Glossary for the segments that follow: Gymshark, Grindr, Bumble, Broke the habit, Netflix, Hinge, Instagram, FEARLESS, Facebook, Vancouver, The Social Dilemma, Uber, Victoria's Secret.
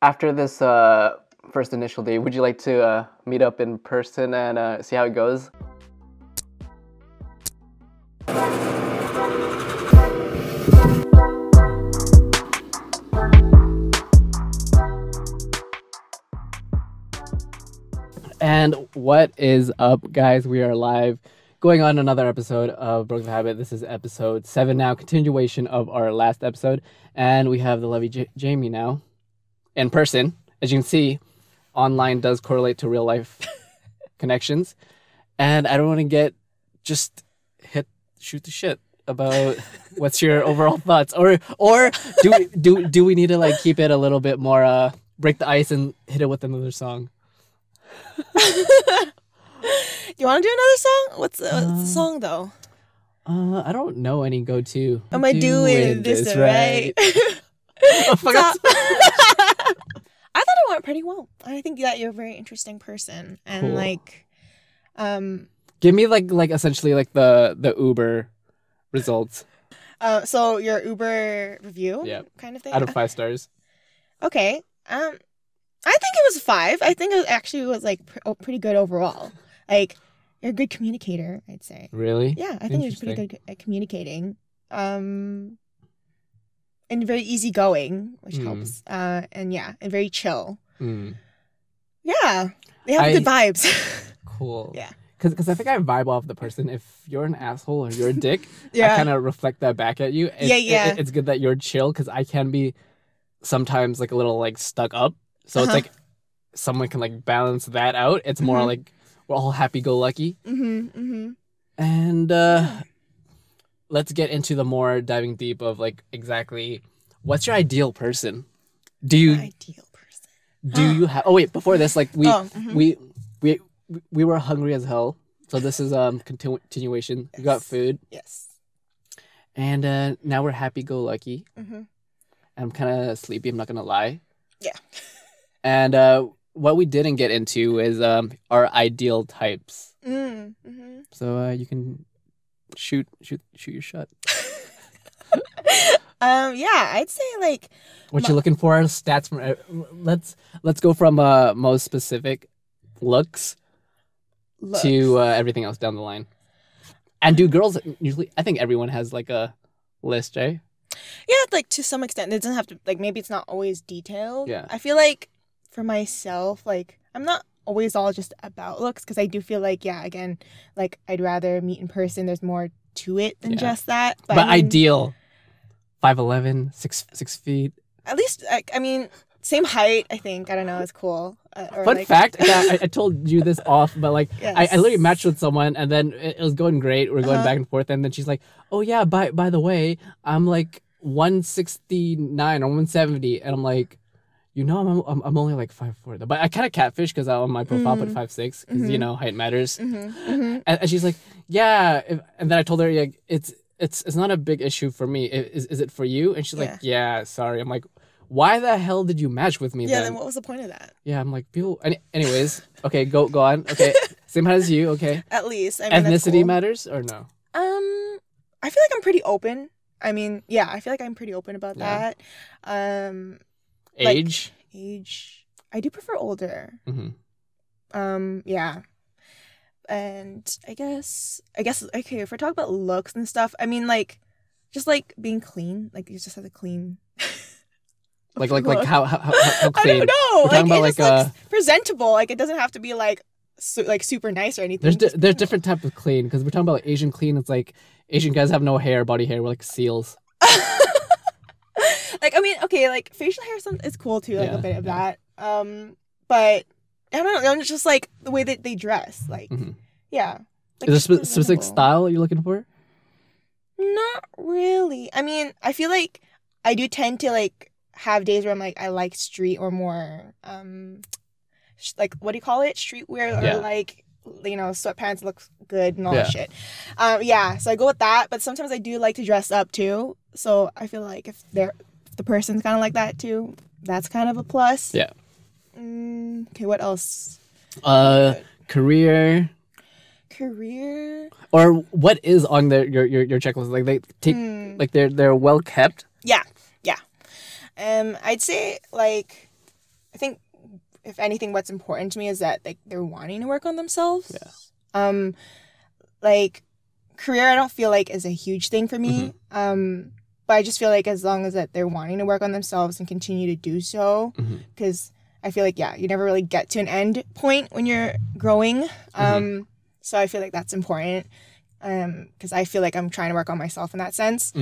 After this first initial date, would you like to meet up in person and see how it goes? And what is up, guys? We are live, going on another episode of Broke the Habit. This is episode 7 now, continuation of our last episode. And we have the lovely Jamie now, in person. As you can see, online does correlate to real life connections. And I don't want to shoot the shit about what's your overall thoughts. Or do we need to like keep it a little bit more, break the ice and hit it with another song? You want to do another song? What's the song though? I don't know any go-to. Am I doing this right? Oh, fuck. I thought it went pretty well. I think that you're a very interesting person, and cool. Give me like essentially like the Uber results. So your Uber review, kind of thing. Out of 5 stars. Okay. I think it was 5. I think it actually was like pretty good overall. Like, you're a good communicator, I'd say. Really? Yeah, I think you're pretty good at communicating. And very easygoing, which helps. And yeah, and very chill. Yeah, they have good vibes. Cool. Yeah. Because I think I vibe off the person. If you're an asshole or you're a dick, I kind of reflect that back at you. It's good that you're chill, because I can be sometimes like a little like stuck up. So it's like someone can like balance that out. It's more like we're all happy-go-lucky. And let's get into the more diving deep of like exactly what's your ideal person? Oh wait, before this, like we were hungry as hell. So this is continuation. Yes. We got food. Yes. And now we're happy-go-lucky. I'm kind of sleepy, I'm not going to lie. Yeah. And what we didn't get into is our ideal types. So you can shoot your shot. Yeah, I'd say like what you're looking for, stats from let's go from most specific looks to everything else down the line. And do girls usually? I think everyone has like a list, right? Yeah, like to some extent. It doesn't have to, like, maybe it's not always detailed. Yeah. I feel like for myself, like, I'm not always all just about looks, because I do feel like, yeah, again, like, I'd rather meet in person. There's more to it than just that. But I mean, ideal, 5'11", 6 feet. At least, I mean, same height, I think. I don't know. It's cool. Fun fact, I told you this off, but like, I literally matched with someone, and then it was going great. We're going back and forth, and then she's like, oh yeah, by the way, I'm like 169 or 170, and I'm like, you know, I'm only like 5'4", but I kind of catfish because I'm on my profile put 5'6", because you know, height matters. And she's like, yeah, and then I told her, like, it's not a big issue for me. Is it for you? And she's like, yeah, sorry. I'm like, why the hell did you match with me then? Yeah, then what was the point of that? Yeah, I'm like, people. Anyways, okay, go on. Okay, same height as you. Okay, at least. I mean, ethnicity matters or no? I feel like I'm pretty open. I mean, yeah, I feel like I'm pretty open about that. Age. I do prefer older. Yeah. And I guess, okay, if we're talking about looks and stuff, I mean, like, just like being clean. Like, you just have to clean. like how clean? I don't know. We're talking about like presentable. Like, it doesn't have to be like super nice or anything. There's different types of clean, because we're talking about like Asian clean. It's like Asian guys have no hair, body hair. We're like seals. Like, I mean, okay, like facial hair is cool too, like a bit of that. But I don't know, it's just like the way that they dress, like yeah. Like, is there a specific style you're looking for? Not really. I mean, I feel like I do tend to like have days where I'm like, I like street or more like, what do you call it? Streetwear, or like, you know, sweatpants look good and all that shit. Yeah, so I go with that. But sometimes I do like to dress up too. So I feel like if the person's kind of like that too, that's kind of a plus. Yeah. Okay, what else? Career. Or what is on your checklist? Like, they take like they're well kept. Yeah. I'd say, like, I think, if anything, what's important to me is that, like, they're wanting to work on themselves. Yeah. Like, career, I don't feel like is a huge thing for me. Mm-hmm. But I just feel like as long as that they're wanting to work on themselves and continue to do so, because I feel like, yeah, you never really get to an end point when you're growing. So I feel like that's important, because I feel like I'm trying to work on myself in that sense.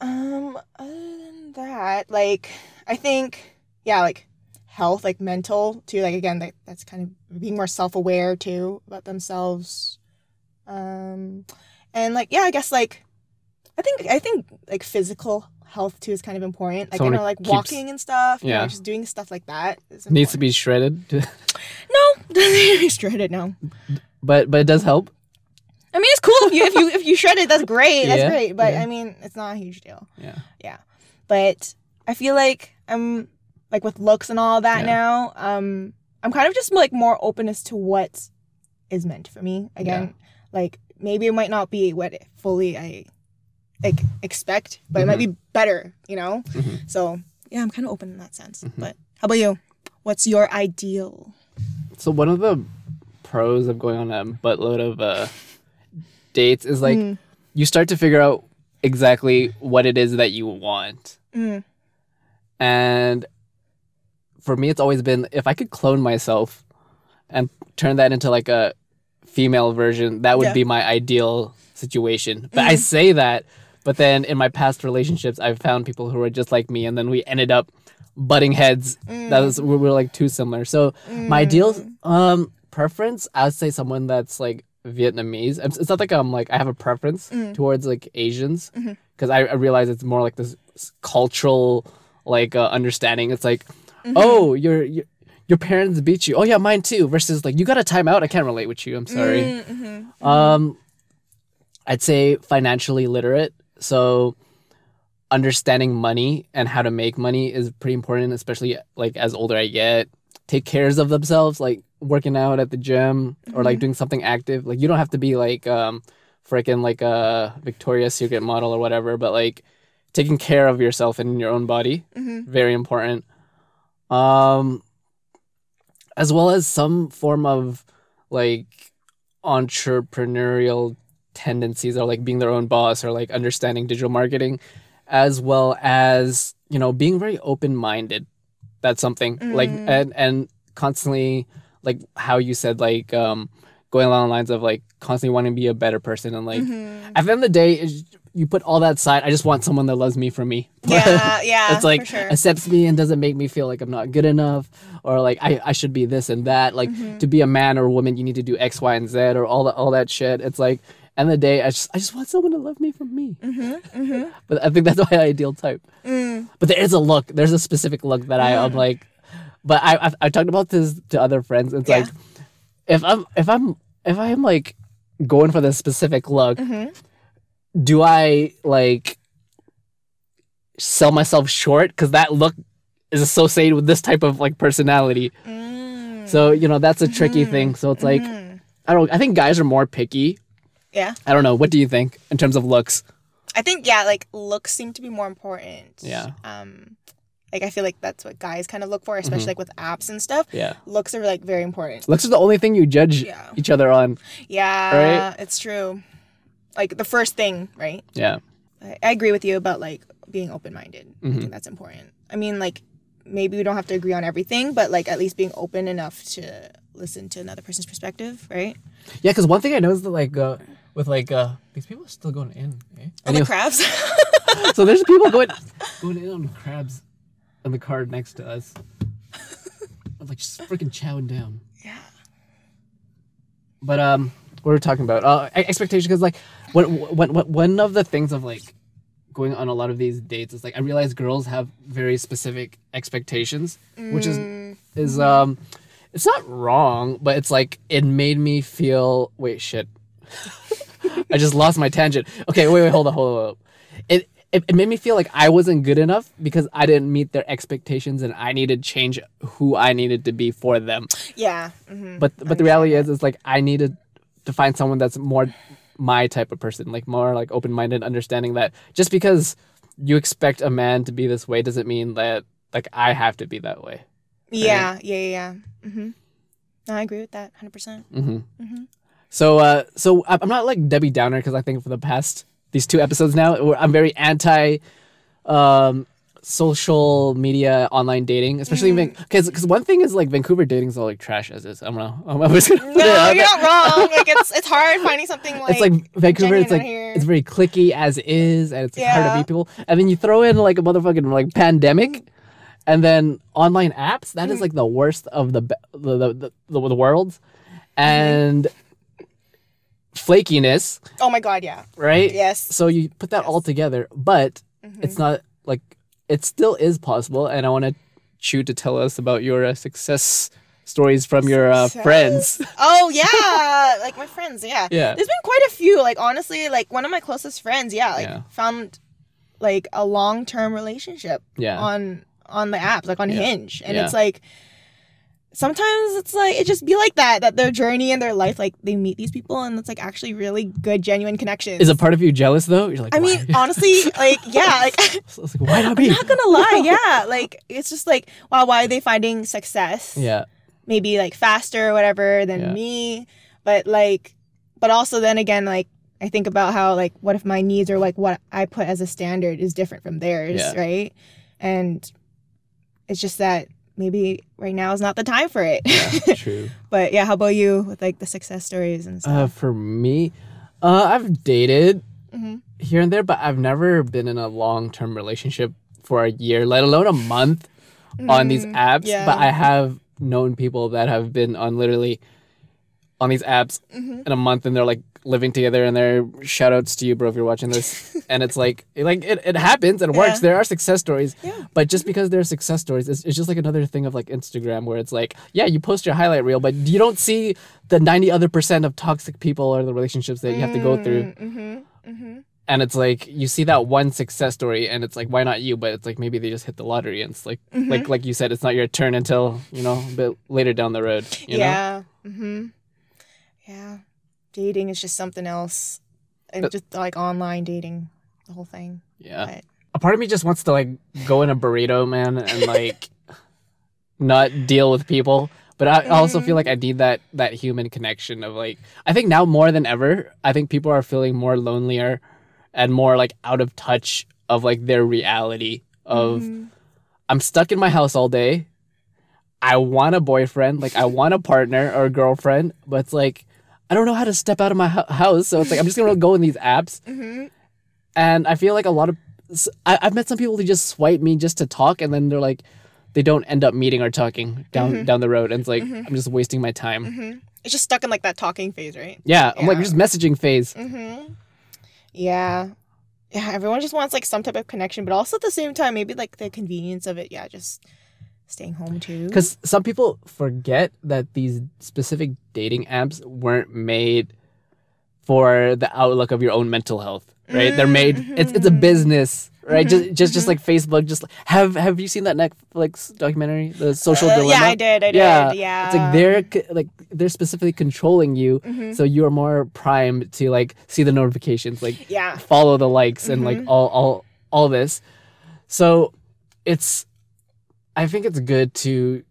Other than that, like, I think, yeah, like, health, like, mental, too. Like, again, like, that's kind of being more self-aware, too, about themselves. And, like, yeah, I guess, like, I think like physical health too is kind of important. Like, you know, like walking and stuff. Yeah. You know, just doing stuff like that. Needs to be shredded. No, doesn't need to be shredded. No. But it does help. I mean, it's cool if you shred it. That's great. That's great. But I mean, it's not a huge deal. Yeah. Yeah. But I feel like I'm like with looks and all that now. I'm kind of just like more openness to what is meant for me. Again, like maybe it might not be what it fully I expect, but it might be better, you know? So, yeah, I'm kind of open in that sense. But how about you? What's your ideal? So one of the pros of going on a buttload of dates is, like, you start to figure out exactly what it is that you want. And for me, it's always been, if I could clone myself and turn that into, like, a female version, that would be my ideal situation. But I say that, but then in my past relationships, I've found people who were just like me, and then we ended up butting heads. We were like too similar. So my ideal preference, I would say someone that's like Vietnamese. It's not like I'm like I have a preference towards like Asians, because I realize it's more like this cultural like understanding. It's like, oh, your parents beat you. Oh yeah, mine too. Versus like you got a time out. I can't relate with you. I'm sorry. I'd say financially literate. So understanding money and how to make money is pretty important, especially like as older I get. Take cares of themselves, like working out at the gym or like doing something active. Like you don't have to be like freaking like a Victoria's Secret model or whatever, but like taking care of yourself and your own body, very important. As well as some form of like entrepreneurial tendencies, are like being their own boss or like understanding digital marketing, as well as, you know, being very open-minded. That's something like and constantly, like how you said, like going along the lines of like constantly wanting to be a better person, and like at the end of the day, you put all that aside, I just want someone that loves me for me. Yeah It's like, for sure, accepts me and doesn't make me feel like I'm not good enough, or like I should be this and that. Like to be a man or a woman, you need to do X, Y, and Z, or all that shit. It's like, end of the day, I just want someone to love me for me. But I think that's my ideal type. But there is a look. There's a specific look that I'm like. But I've talked about this to other friends. It's like, if I'm like going for this specific look, do I like sell myself short because that look is associated with this type of like personality? So, you know, that's a tricky thing. So it's like, I think guys are more picky. Yeah. I don't know. What do you think in terms of looks? I think, yeah, like looks seem to be more important. Yeah. Like I feel like that's what guys kind of look for, especially like with apps and stuff. Yeah. Looks are like very important. Looks are the only thing you judge each other on. Yeah. Right? It's true. Like the first thing, right? Yeah. I agree with you about like being open-minded. I think that's important. I mean, like maybe we don't have to agree on everything, but like at least being open enough to listen to another person's perspective, right? Yeah, because one thing I noticed that like with like these people are still going in, eh? On the crabs. So there's people going in on crabs on the card next to us. I'm like just freaking chowing down. Yeah. But what were we talking about? Expectation, because like one of the things of like going on a lot of these dates is like I realize girls have very specific expectations, which is it's not wrong, but it's like it made me feel. Wait, shit. I just lost my tangent. Okay, wait, hold on. It made me feel like I wasn't good enough because I didn't meet their expectations, and I needed to change who I needed to be for them. Yeah. But the reality is, it's like I needed to find someone that's more my type of person, like more like open-minded, understanding that just because you expect a man to be this way doesn't mean that, like, I have to be that way. Right? Yeah. Mm-hmm. No, I agree with that 100%. Mm-hmm. Mm-hmm. So I'm not like Debbie Downer because I think for the past, these two episodes now, I'm very anti social media online dating, especially because one thing is like Vancouver dating is all like trash as is. I don't know. I'm always gonna you're not wrong. Like it's hard finding something like. It's like Vancouver. It's like it's very cliquey as is, and it's like, hard to meet people. And then you throw in like a motherfucking like pandemic, and then online apps. That is like the worst of the world, and flakiness. Oh my god! Yeah. Right. Yes. So you put that all together, but it's not like. It still is possible, and I want you to tell us about your success stories from your friends. Oh, yeah. Like, my friends, yeah. There's been quite a few. Like, honestly, like, one of my closest friends, found, like, a long-term relationship on the app, like, on Hinge. And it's, like, sometimes it's, like, it just be like that their journey and their life, like, they meet these people, and it's, like, actually really good, genuine connections. Is a part of you jealous, though? You're like, I mean, honestly, like, yeah, like... So it's like, why not me? I'm not gonna lie, like, it's just, like, wow, why are they finding success? Yeah. Maybe, like, faster or whatever than me, but, like... But also, then again, like, I think about how, like, what if my needs or, like, what I put as a standard is different from theirs, right? And it's just that... Maybe right now is not the time for it. Yeah, true. But yeah, how about you with like the success stories and stuff? For me, I've dated here and there, but I've never been in a long-term relationship for a year, let alone a month on these apps. Yeah. But I have known people that have been on these apps in a month, and they're like living together, and they're shout outs to you, bro, if you're watching this. And it's like it happens and works. There are success stories, but just because there are success stories, it's just like another thing of like Instagram where it's like, yeah, you post your highlight reel, but you don't see the 90% of toxic people or the relationships that you have to go through. And it's like you see that one success story, and it's like, why not you? But it's like maybe they just hit the lottery, and it's like like you said, it's not your turn until a bit later down the road. You know? Yeah, dating is just something else, and just like online dating, the whole thing. Yeah, but a part of me just wants to like go in a burrito, man, and like not deal with people. But I also feel like I need that human connection of like. I think now more than ever, I think people are feeling more lonelier, and more like out of touch of like their reality of I'm stuck in my house all day. I want a boyfriend, like I want a partner or a girlfriend, but it's like. I don't know how to step out of my house, so it's like I'm just gonna go in these apps, and I feel like a lot of I've met some people who just swipe me just to talk, and then they're like, they don't end up meeting or talking down the road, and it's like I'm just wasting my time. It's just stuck in like that talking phase, right? Yeah, I'm like just messaging phase. Yeah. Everyone just wants like some type of connection, but also at the same time, maybe like the convenience of it. Yeah, just. Staying home too. Because some people forget that these specific dating apps weren't made for the outlook of your own mental health, right? They're made. It's a business, right? Just like Facebook. Just have you seen that Netflix documentary, The Social Dilemma? Yeah, I did. Yeah. It's like they're specifically controlling you, so you are more primed to like see the notifications, like follow the likes and like all this. So it's. I think it's good to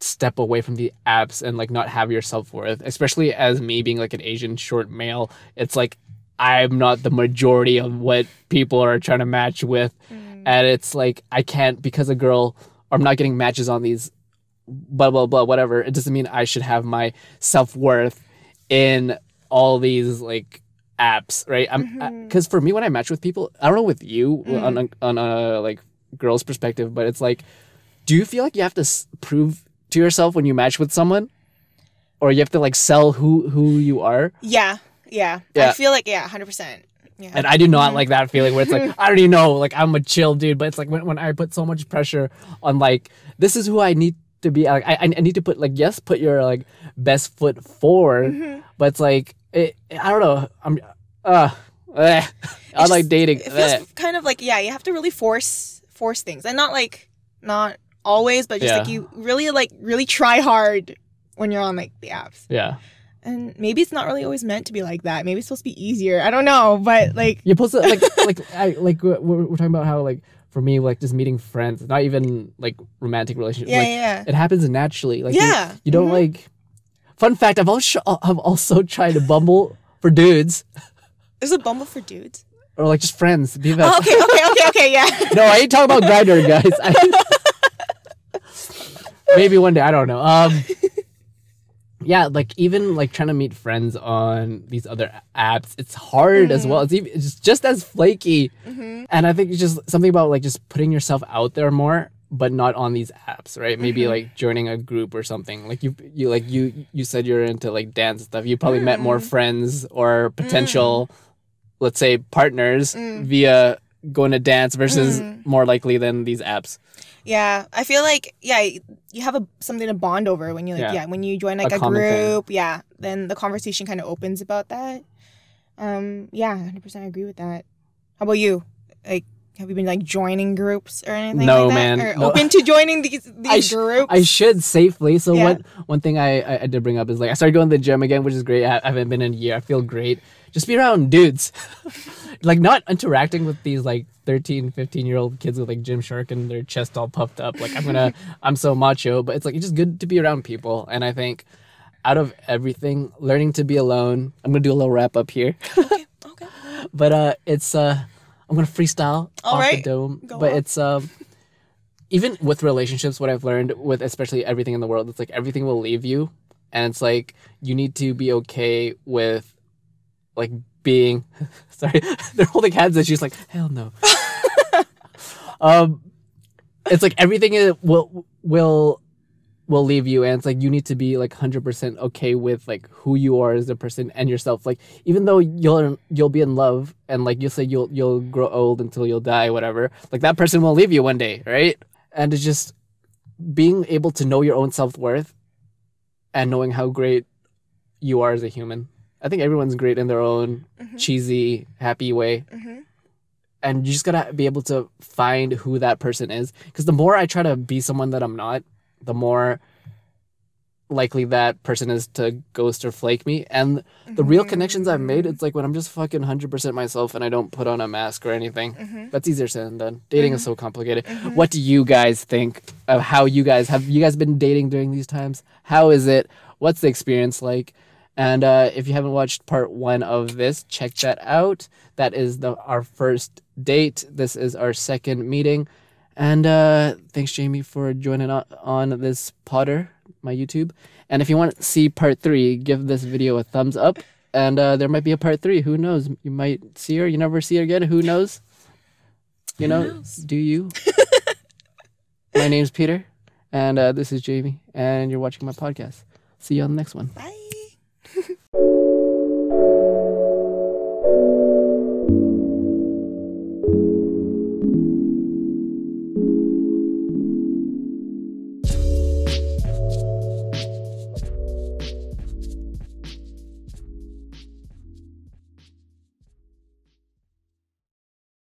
step away from the apps and like not have your self-worth, especially as me being like an Asian short male. It's like I'm not the majority of what people are trying to match with. And it's like I can't because a girl or I'm not getting matches on these blah, blah, blah, whatever. It doesn't mean I should have my self-worth in all these like apps, right? Because for me, when I match with people, I don't know with you on a like girl's perspective, but it's like, do you feel like you have to prove to yourself when you match with someone? Or you have to, like, sell who you are? Yeah. I feel like, 100%. Yeah. And I do not like that feeling where it's like, I already know, like, I'm a chill dude. But it's like when I put so much pressure on, like, this is who I need to be. Like, I need to put, like, put your, like, best foot forward. But it's like, I don't know. I like dating. It feels kind of like, you have to really force things. And not, like, not... always, but just like you really try hard when you're on like the apps. Yeah. And maybe it's not really always meant to be like that. Maybe it's supposed to be easier. I don't know, but like you're supposed to like we're talking about how like for me like just meeting friends, not even like romantic relationships. Yeah, like, yeah. It happens naturally. Like yeah. You don't like. Fun fact: I've also tried to Bumble for dudes. There's a Bumble for dudes. Or like just friends. BFF. Oh, okay. Yeah. No, I ain't talking about Grindr, guys. Maybe one day. I don't know. Yeah, like even like trying to meet friends on these other apps, it's hard as well. It's just as flaky. Mm-hmm. And I think it's just something about like just putting yourself out there more, but not on these apps, right? Maybe like joining a group or something. Like you said you're into like dance and stuff. You probably met more friends or potential, let's say, partners via going to dance versus more likely than these apps. Yeah, I feel like, yeah, you have something to bond over when you like, when you join like a group, then the conversation kind of opens about that. Yeah, 100% agree with that. How about you? Like, have you been like joining groups or anything like that? Man. Or no. Open to joining these groups? I should safely. So one thing I did bring up is like, I started going to the gym again, which is great. I haven't been in a year. I feel great. Just be around dudes. Like not interacting with these like 13, 15-year-old kids with like Gymshark and their chest all puffed up. Like I'm so macho, but it's like, it's just good to be around people. And I think out of everything, learning to be alone, I'm going to do a little wrap up here. Okay. But I'm going to freestyle off the dome. But it's, even with relationships, what I've learned with especially everything in the world, it's like everything will leave you. And it's like, you need to be okay with like being, sorry, they're holding hands and she's like, hell no. It's like everything will leave you. And it's like, you need to be like 100% okay with like who you are as a person and yourself. Like, even though you'll be in love and like you'll say you'll grow old until you'll die, whatever, like that person will leave you one day. Right. And it's just being able to know your own self-worth and knowing how great you are as a human. I think everyone's great in their own cheesy, happy way. Mm-hmm. And you just gotta be able to find who that person is. Because the more I try to be someone that I'm not, the more likely that person is to ghost or flake me. And the real connections I've made, it's like when I'm just fucking 100% myself and I don't put on a mask or anything. Mm-hmm. That's easier said than done. Dating is so complicated. Mm-hmm. What do you guys think of how you guys been dating during these times? How is it? What's the experience like? And if you haven't watched part 1 of this, check that out. That is our first date. This is our second meeting. And thanks, Jamie, for joining on this Potter, my YouTube. And if you want to see part 3, give this video a thumbs up. And there might be a part 3. Who knows? You might see her. You never see her again. Who knows? You know, do you? My name's Peter. And this is Jamie. And you're watching my podcast. See you on the next one. Bye.